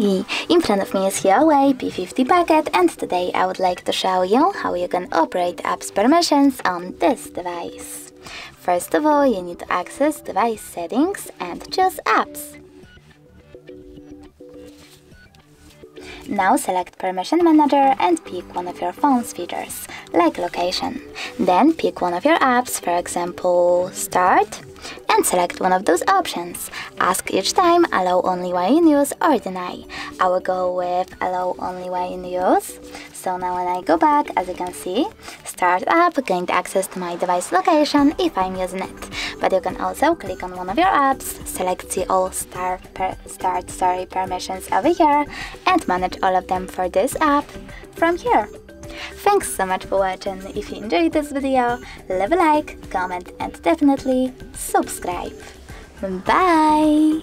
Hi! In front of me is Huawei P50 Pocket, and today I would like to show you how you can operate apps permissions on this device. First of all, you need to access device settings and choose apps. Now select Permissions Manager and pick one of your phone's features, like location. Then pick one of your apps, for example, Start, and select one of those options. Ask each time allow only while in use or deny. I will go with allow only while in use. So now when I go back, as you can see, Start app gained access to my device location if I'm using it. But you can also click on one of your apps, select see all permissions over here, and manage all of them for this app from here. Thanks so much for watching. If you enjoyed this video, leave a like, comment and definitely subscribe. Bye!